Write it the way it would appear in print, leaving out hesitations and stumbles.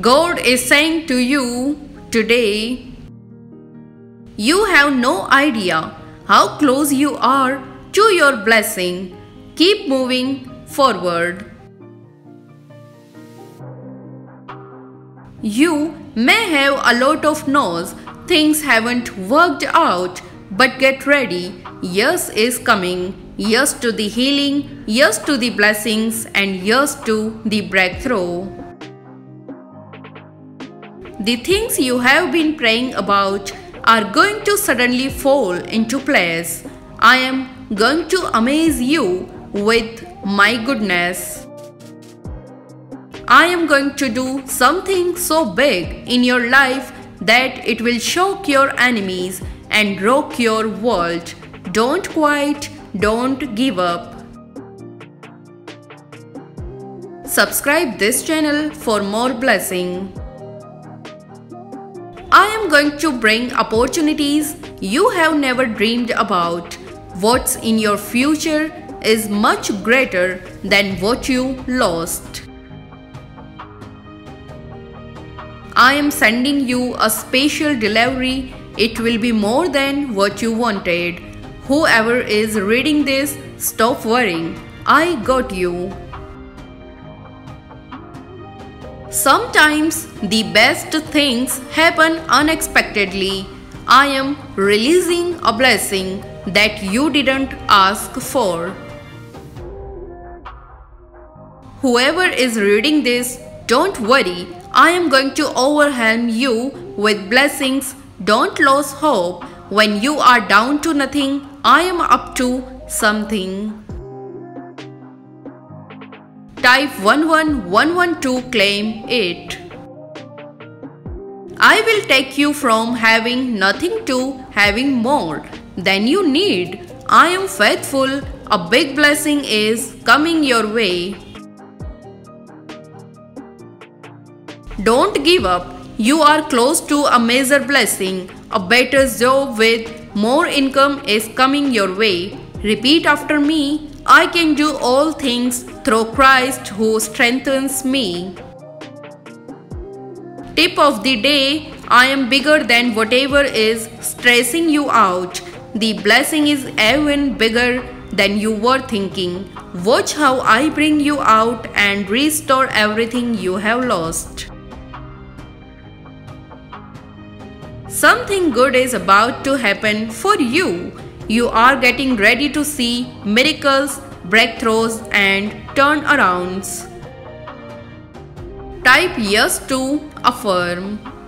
God is saying to you today, you have no idea how close you are to your blessing. Keep moving forward. You may have a lot of no's, things haven't worked out, but get ready. Yes is coming. Yes to the healing, yes to the blessings, and yes to the breakthrough. The things you have been praying about are going to suddenly fall into place. I am going to amaze you with my goodness. I am going to do something so big in your life that it will shock your enemies and rock your world. Don't quit, don't give up. Subscribe this channel for more blessing. I am going to bring opportunities you have never dreamed about. What's in your future is much greater than what you lost. I am sending you a special delivery. It will be more than what you wanted. Whoever is reading this, stop worrying. I got you. Sometimes the best things happen unexpectedly. I am releasing a blessing that you didn't ask for. Whoever is reading this, don't worry. I am going to overwhelm you with blessings. Don't lose hope. When you are down to nothing, I am up to something. Type 11112, claim it. I will take you from having nothing to having more than you need. I am faithful. A big blessing is coming your way. Don't give up. You are close to a major blessing. A better job with more income is coming your way. Repeat after me. I can do all things through Christ who strengthens me. Tip of the day. I am bigger than whatever is stressing you out. The blessing is even bigger than you were thinking. Watch how I bring you out and restore everything you have lost. Something good is about to happen for you. You are getting ready to see miracles, breakthroughs, and turnarounds. Type yes to affirm.